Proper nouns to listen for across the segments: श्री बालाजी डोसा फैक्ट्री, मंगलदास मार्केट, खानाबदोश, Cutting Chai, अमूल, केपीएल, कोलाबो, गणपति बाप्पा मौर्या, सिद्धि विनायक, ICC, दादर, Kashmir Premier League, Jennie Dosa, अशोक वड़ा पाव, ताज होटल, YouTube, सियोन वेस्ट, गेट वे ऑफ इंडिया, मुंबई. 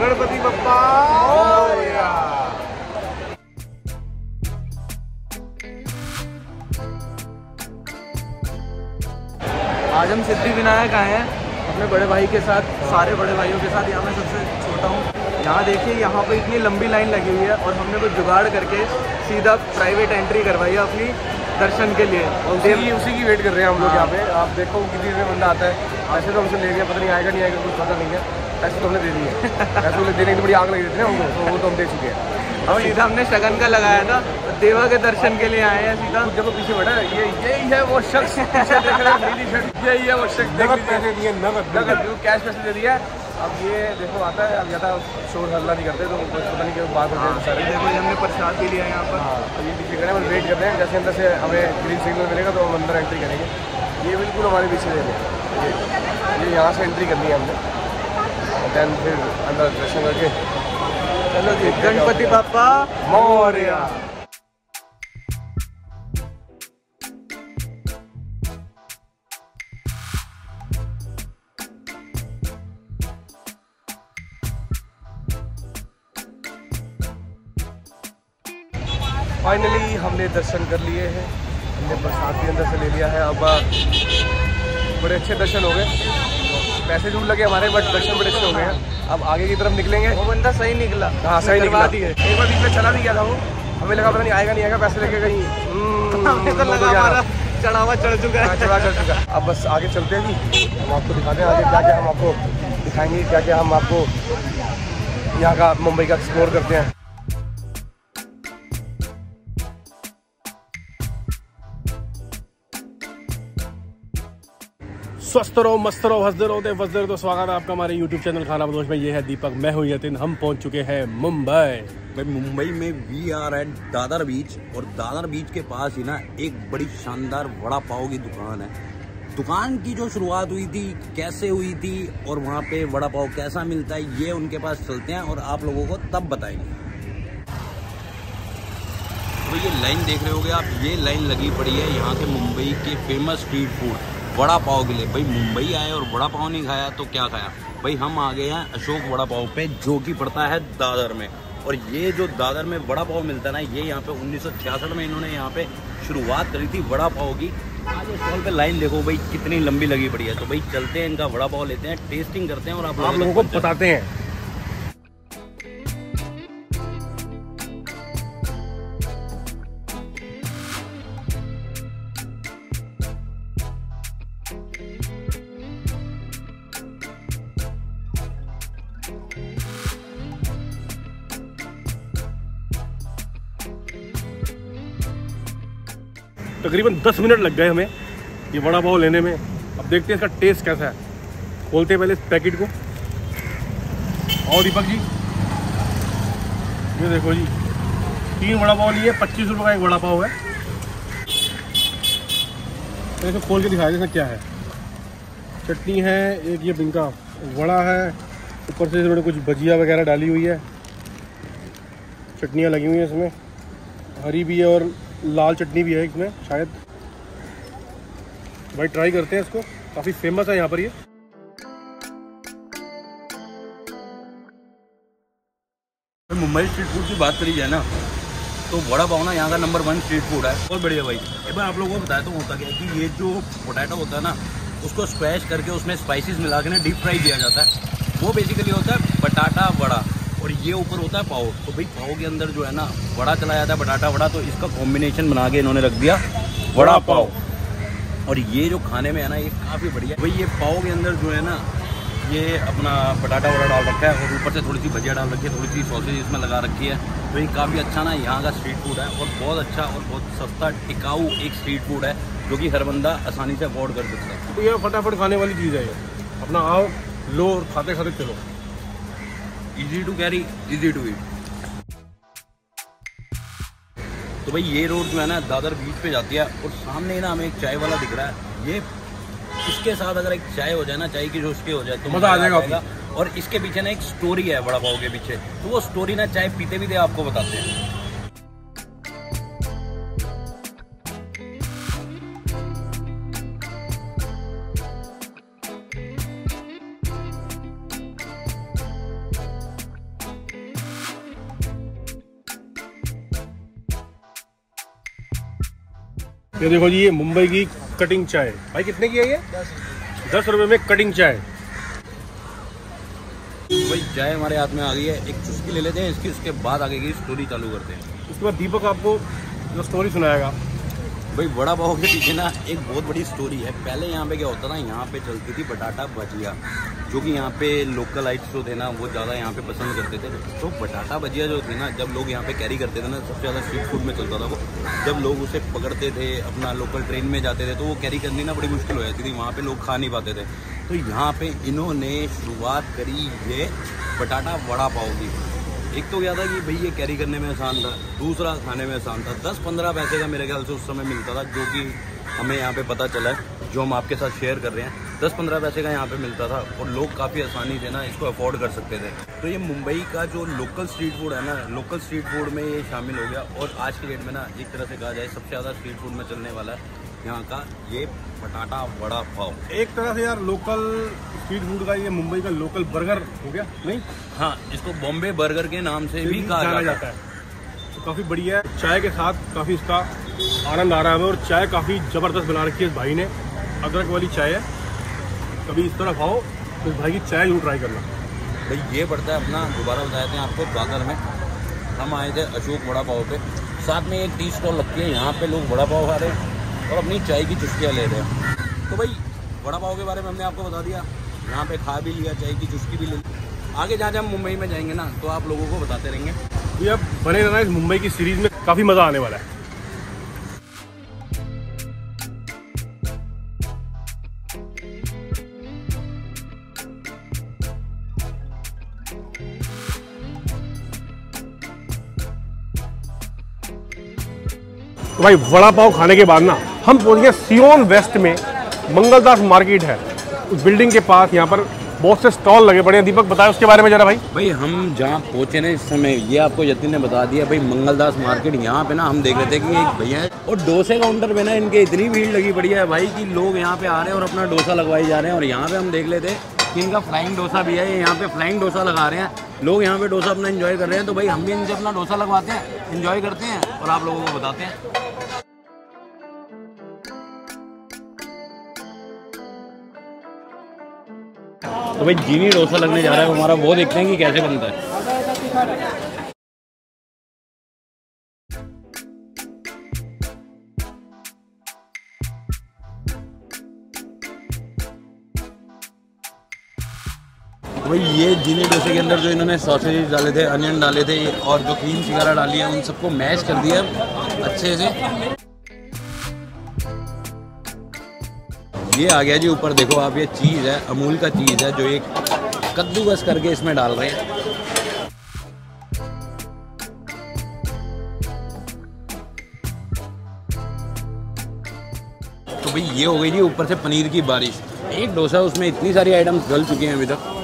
गणपति बाप्पा मौर्या। आज हम सिद्धि विनायक आए हैं अपने बड़े भाई के साथ, सारे बड़े भाइयों के साथ। यहाँ मैं सबसे छोटा हूँ। यहाँ देखिए, यहाँ पर इतनी लंबी लाइन लगी हुई है और हमने कुछ जुगाड़ करके सीधा प्राइवेट एंट्री करवाई है अपनी दर्शन के लिए। उसी की वेट कर रहे हैं हम लोग यहाँ पे। आप देखो कितनी देर में बंदा आता है। ऐसे तो हमसे ले गया, पता नहीं आएगा नहीं आएगा कुछ पता नहीं है। ऐसे तो हमने दे दिए, ऐसे तो देने की बड़ी आग लगी देते हैं हमको, तो वो तो हम दे चुके हैं। और सीधा हमने शगन का लगाया था, देवा के दर्शन के लिए आए हैं। सीधा जब पीछे बढ़ा, यही है वो शख्स, यही है वो शख्स। नगद कैश पैसे दे दिया। अब ये देखो आता है, अब ज़्यादा शोर हल्ला नहीं करते तो पता नहीं क्या बात होती है। सारे देखो हमने प्रसाद भी लिया है यहाँ पर। तो ये पीछे खड़े हैं, वेट कर रहे हैं। जैसे अंदर से हमें ग्रीन सिग्नल मिलेगा तो हम अंदर एंट्री करेंगे। ये बिल्कुल हमारे पीछे ले रहे हैं, ये यहाँ से एंट्री करनी है हमने। दैन फिर अंदर दर्शन करके चलो जी, गणपति बाप्पा मौर्या। फाइनली हमने दर्शन कर लिए हैं, हमने प्रसाद के अंदर से ले लिया है। अब बड़े अच्छे दर्शन हो गए, पैसे जरूर लगे हमारे बट दर्शन बड़े अच्छे हो गए हैं। अब आगे की तरफ निकलेंगे। वो बंदा सही निकला, हाँ सही निकला। एक बार बीच में चला भी गया था वो, हमें लगा पता नहीं आएगा नहीं आएगा, पैसे लेके कहीं चढ़ावा चढ़ चुका है, चढ़ा चढ़ चुका। अब बस आगे चलते हैं जी, हम आपको दिखाते हैं आगे क्या क्या हम आपको दिखाएंगे, क्या क्या हम आपको यहाँ का मुंबई का एक्सप्लोर करते हैं। स्वस्थ रहो, मस्त रहो, हंसते रहो, वसते रहो। तो स्वागत है आपका हमारे YouTube चैनल खानाबदोश में। ये है दीपक, मैं हूँ यतिन। हम पहुँच चुके हैं मुंबई। भाई मुंबई में we are at दादर beach, और दादर बीच के पास ही ना एक बड़ी शानदार वड़ा पाव की दुकान है। दुकान की जो शुरुआत हुई थी, कैसे हुई थी और वहाँ पे वड़ा पाव कैसा मिलता है, ये उनके पास चलते हैं और आप लोगों को तब बताएंगे। तो ये लाइन देख रहे होगे आप, ये लाइन लगी पड़ी है यहाँ के मुंबई के famous street food vada pav के लिए। भाई मुंबई आए और वड़ा पाव नहीं खाया तो क्या खाया। भाई हम आ गए हैं अशोक वड़ा पाव पे, जो कि पड़ता है दादर में। और ये जो दादर में वड़ा पाव मिलता है ना, ये यहाँ पे 1966 में इन्होंने यहाँ पे शुरुआत करी थी वड़ा पाव की। आज स्टॉल पे लाइन देखो भाई कितनी लंबी लगी पड़ी है। तो भाई चलते हैं, इनका वड़ा पाव लेते हैं, टेस्टिंग करते हैं और आप लोगों को बताते हैं। तकरीबन 10 मिनट लग गए हमें ये वड़ा पाव लेने में। अब देखते हैं इसका टेस्ट कैसा है। खोलते हैं पहले इस पैकेट को। और दीपक जी ये देखो जी, 3 वड़ा पाव लिए, 25 रुपये का एक वड़ा पाव है। इसको खोल के दिखाया इसमें क्या है। चटनी है एक, ये बिंका वड़ा है, ऊपर से इसमें कुछ भजिया वगैरह डाली हुई है, चटनियाँ लगी हुई हैं इसमें, हरी भी है और लाल चटनी भी है इसमें शायद। भाई ट्राई करते हैं इसको, काफ़ी फेमस है यहाँ पर ये। मुंबई स्ट्रीट फूड की बात करी जाए ना तो वड़ा पाव ना यहाँ का नंबर 1 स्ट्रीट फूड है। बहुत बढ़िया भाई। एक बार आप लोगों को बताया तो होता क्या है कि ये जो पोटैटो होता है ना, उसको स्क्वैश करके उसमें स्पाइसेस मिला के ना डीप फ्राई किया जाता है। वो बेसिकली होता है बटाटा वड़ा, और ये ऊपर होता है पाव। तो भाई पाव के अंदर जो है ना वड़ा चला जाता है, बटाटा वड़ा, तो इसका कॉम्बिनेशन बना के इन्होंने रख दिया वड़ा पाव। और ये जो खाने में है ना ये काफ़ी बढ़िया है। भाई ये पाव के अंदर जो है ना ये अपना बटाटा वड़ा डाल रखा है और ऊपर से थोड़ी सी भजिया डाल रखी है, थोड़ी सी सॉसेज इसमें लगा रखी है। तो ये काफ़ी अच्छा ना यहाँ का स्ट्रीट फूड है, और बहुत अच्छा और बहुत सस्ता टिकाऊ एक स्ट्रीट फूड है जो कि हर बंदा आसानी से अफोर्ड कर सकता है। तो ये फटाफट खाने वाली चीज़ है, अपना आओ लो और खाते खाते चलो। Easy to carry, easy to eat। तो भाई ये रोड जो है ना दादर बीच पे जाती है, और सामने ही ना हमें एक चाय वाला दिख रहा है। ये इसके साथ अगर एक चाय हो जाए ना, चाय की रोशनी हो जाए तो मज़ा आ जाएगा। और इसके पीछे ना एक स्टोरी है वड़ा पाव के पीछे, तो वो स्टोरी ना चाय पीते भी थे आपको बताते हैं। ये देखो जी, ये मुंबई की कटिंग चाय भाई कितने की है ये? 10 रुपए में कटिंग चाय। भाई चाय हमारे हाथ में आ गई है, एक चुस्की ले लेते हैं इसकी, उसके बाद आगे की स्टोरी चालू करते हैं। उसके बाद दीपक आपको जो स्टोरी सुनाएगा। भाई वड़ा पाव के पीछे ना एक बहुत बड़ी स्टोरी है। पहले यहाँ पे क्या होता था, यहाँ पे चलती थी बटाटा भजिया, जो कि यहाँ पे लोकल आइट्स जो थे ना वो ज़्यादा यहाँ पे पसंद करते थे। तो बटाटा भजिया जो थी ना, जब लोग यहाँ पे कैरी करते थे ना, सबसे ज़्यादा स्ट्रीट फूड में चलता था वो। जब लोग उसे पकड़ते थे अपना लोकल ट्रेन में जाते थे तो वो कैरी करनी ना बड़ी मुश्किल हो जाती थी, वहाँ पर लोग खा नहीं पाते थे। तो यहाँ पर इन्होंने शुरुआत करी ये बटाटा वड़ा पाव की। एक तो क्या था कि भाई ये कैरी करने में आसान था, दूसरा खाने में आसान था। 10-15 पैसे का मेरे ख्याल से उस समय मिलता था, जो कि हमें यहाँ पे पता चला है, जो हम आपके साथ शेयर कर रहे हैं। 10-15 पैसे का यहाँ पे मिलता था और लोग काफ़ी आसानी से ना इसको अफोर्ड कर सकते थे। तो ये मुंबई का जो लोकल स्ट्रीट फूड है ना, लोकल स्ट्रीट फूड में ये शामिल हो गया और आज के डेट में ना एक तरह से कहा जाए सबसे ज़्यादा स्ट्रीट फूड में चलने वाला है यहाँ का ये बटाटा वड़ा पाव। एक तरह से यार लोकल स्ट्रीट फूड का ये मुंबई का लोकल बर्गर हो गया, नहीं? हाँ, इसको बॉम्बे बर्गर के नाम से भी कहा जाता है। तो काफ़ी बढ़िया है, चाय के साथ काफ़ी इसका आनंद आ रहा है और चाय काफ़ी ज़बरदस्त बना रखी है इस भाई ने, अदरक वाली चाय है। कभी इस तरह खाओ तो इस भाई की चाय जरूर ट्राई करना। भाई ये पड़ता है अपना, दोबारा बताते हैं आपको, दादर में हम आए थे अशोक वड़ा पाव पे, साथ में एक टी स्टॉल लगती है, यहाँ पे लोग वड़ा पाव खा रहे हैं और अपनी चाय की चुस्कियाँ ले रहे हैं। तो भाई वड़ा पाव के बारे में हमने आपको बता दिया, यहाँ पे खा भी लिया, चाय की चुस्की भी ले ली। आगे जहाँ जहाँ मुंबई में जाएंगे ना तो आप लोगों को बताते रहेंगे। ये अब बने रहना, इस मुंबई की सीरीज में काफ़ी मज़ा आने वाला है। तो भाई वड़ा पाव खाने के बाद ना हम पहुँच गए सियोन वेस्ट में, मंगलदास मार्केट है उस बिल्डिंग के पास। यहाँ पर बहुत से स्टॉल लगे पड़े हैं। दीपक बताए उसके बारे में जरा। भाई हम जहाँ पहुँचे ना इस समय, ये आपको यतिन ने बता दिया, भाई मंगलदास मार्केट। यहाँ पे ना हम देख रहे थे कि एक भैया है और डोसे काउंटर पे ना इनके इतनी भीड़ लगी पड़ी है भाई कि लोग यहाँ पे आ रहे हैं और अपना डोसा लगवाए जा रहे हैं। और यहाँ पे हम देख रहे थे कि इनका फ्लाइंग डोसा भी है, यहाँ पे फ्लाइंग डोसा लगा रहे हैं लोग, यहाँ पे डोसा अपना इन्जॉय कर रहे हैं। तो भाई हम भी इनसे अपना डोसा लगवाते हैं, इन्जॉय करते हैं और आप लोगों को बताते हैं। तो भाई जीनी डोसा लगने जा रहा है हमारा, वो देखते हैं कि कैसे बनता है। भाई ये जीनी डोसे के अंदर जो इन्होंने सॉसेज डाले थे, अनियन डाले थे और जो क्रीम सिगारा डाली है, उन सबको मैश कर दिया अच्छे से। ये आ गया जी ऊपर, देखो आप, ये चीज़ है, अमूल का चीज़ है, जो एक कद्दूकस करके इसमें डाल रहे हैं। तो भाई ये हो गई जी ऊपर से पनीर की बारिश। एक डोसा उसमें इतनी सारी आइटम्स गल चुकी हैं अभी तक।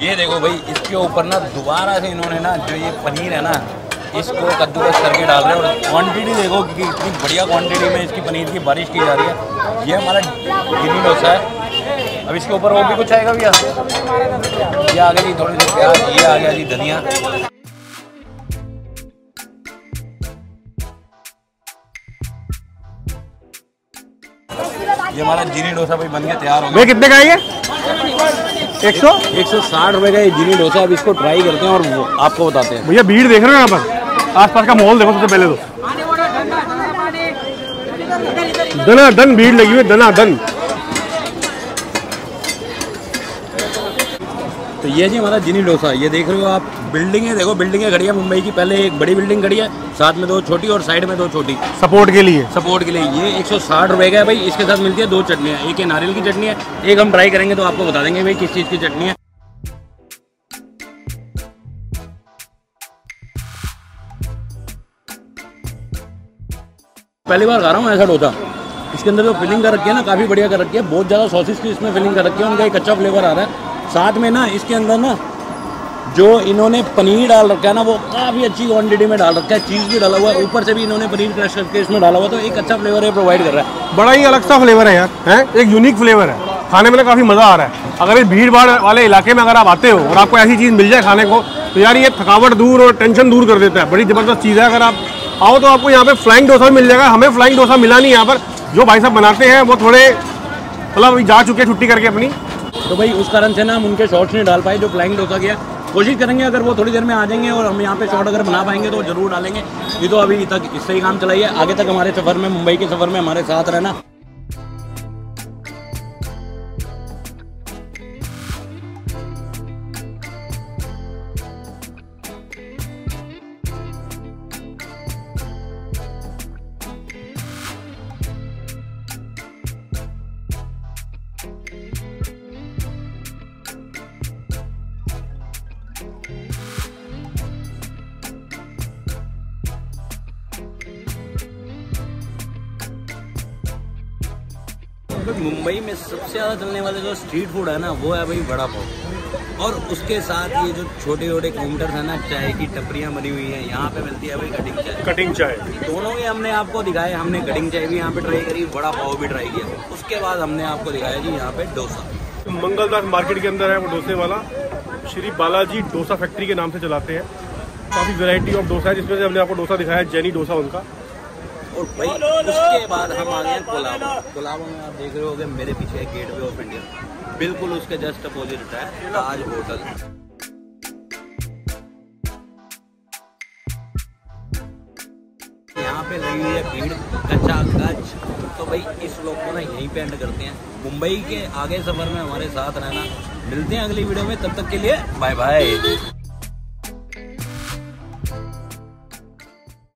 ये देखो भाई, इसके ऊपर ना दोबारा से इन्होंने ना जो ये पनीर है ना, इसको कद्दूकस करके डाल रहे हैं और क्वांटिटी देखो कि इतनी बढ़िया क्वांटिटी में इसकी पनीर की बारिश की जा रही है। ये हमारा ग्रीन डोसा है। अब इसके ऊपर वो भी कुछ आएगा भैया। ये आ गया जी थोड़ी सी प्याज, ये आ गया जी धनिया। ये हमारा जीनी डोसा भाई बन के तैयार हो गया। कितने का है ये? 160 रुपए का ये जीनी डोसा। अब इसको ट्राई करते हैं और आपको बताते हैं। भैया भीड़ देख रहे हो यहाँ पर, आसपास का माहौल देखो सबसे पहले तो दनादन भीड़ लगी हुई है, दनादन। तो ये जी हमारा जीनी डोसा, ये देख रहे हो आप। बिल्डिंगें देखो, बिल्डिंगें खड़ी है मुंबई की। पहले एक बड़ी बिल्डिंग खड़ी है, साथ में दो छोटी और साइड में दो छोटी, सपोर्ट के लिए। ये 160 रुपए का है भाई। इसके साथ मिलती है 2 चटनियाँ, एक है नारियल की चटनी है, एक हम ट्राई करेंगे तो आपको बता देंगे भाई किस चीज़ की चटनी है। पहली बार खा रहा हूँ ऐसा डोसा। इसके अंदर जो फिलिंग कर रखी है ना, काफ़ी बढ़िया कर रखी है। बहुत ज़्यादा सॉसेज की इसमें फिलिंग कर रखी है, उनका एक अच्छा फ्लेवर आ रहा है। साथ में ना इसके अंदर ना जो इन्होंने पनीर डाल रखा है ना, वो काफ़ी अच्छी क्वांटिटी में डाल रखा है, चीज़ भी डाला हुआ है, ऊपर से भी इन्होंने पनीर क्रश करके इसमें डाला हुआ है, तो एक अच्छा फ्लेवर है प्रोवाइड कर रहा है। बड़ा ही अलग सा फ्लेवर है यार, है एक यूनिक फ्लेवर है, खाने में काफ़ी मज़ा आ रहा है। अगर इस भीड़ भाड़ वाले इलाके में अगर आप आते हो और आपको ऐसी चीज़ मिल जाए खाने को, तो यार ये थकावट दूर और टेंशन दूर कर देता है। बड़ी ज़बरदस्त चीज़ है। अगर आप आओ तो आपको यहाँ पर फ्लाइंग डोसा मिल जाएगा। हमें फ्लाइंग डोसा मिला नहीं, यहाँ पर जो भाई साहब बनाते हैं वो थोड़े मतलब जा चुके हैं छुट्टी करके अपनी, तो भाई उस कारण से ना हम उनके शॉर्ट्स नहीं डाल पाए जो फ्लाइंग डोसा किया। कोशिश करेंगे अगर वो थोड़ी देर में आ जाएंगे और हम यहाँ पे शॉर्ट अगर बना पाएंगे तो जरूर डालेंगे। ये तो अभी तक इससे ही काम चलाइए, आगे तक हमारे सफ़र में, मुंबई के सफ़र में हमारे साथ रहना। मुंबई में सबसे ज़्यादा चलने वाले जो स्ट्रीट फूड है ना, वो है भाई वड़ा पाव, और उसके साथ ये जो छोटे छोटे काउंटर्स हैं ना, चाय की टपरियाँ बनी हुई हैं। यहाँ पे मिलती है भाई कटिंग चाय। दोनों ही हमने आपको दिखाए, हमने कटिंग चाय भी यहाँ पे ट्राई करी, वड़ा पाव भी ट्राई किया। उसके बाद हमने आपको दिखाया जी यहाँ पे डोसा। मंगलदास मार्केट के अंदर है वो डोसे वाला, श्री बालाजी डोसा फैक्ट्री के नाम से चलाते हैं। काफ़ी वेराइटी ऑफ डोसा है, जिसमें से हमने आपको डोसा दिखाया, जैनी डोसा उनका। और भाई उसके बाद हम आ गए कोलाबो में। आप देख रहे होगे मेरे पीछे गेट वे ऑफ इंडिया, बिल्कुल उसके जस्ट अपोजिट है ताज होटल। यहाँ पे लगी हुई है भीड़ कच्चा-कच। तो भाई इस व्लॉग को ना यहीं पे एंड करते हैं। मुंबई के आगे सफर में हमारे साथ रहना। मिलते हैं अगली वीडियो में, तब तक के लिए बाय बाय।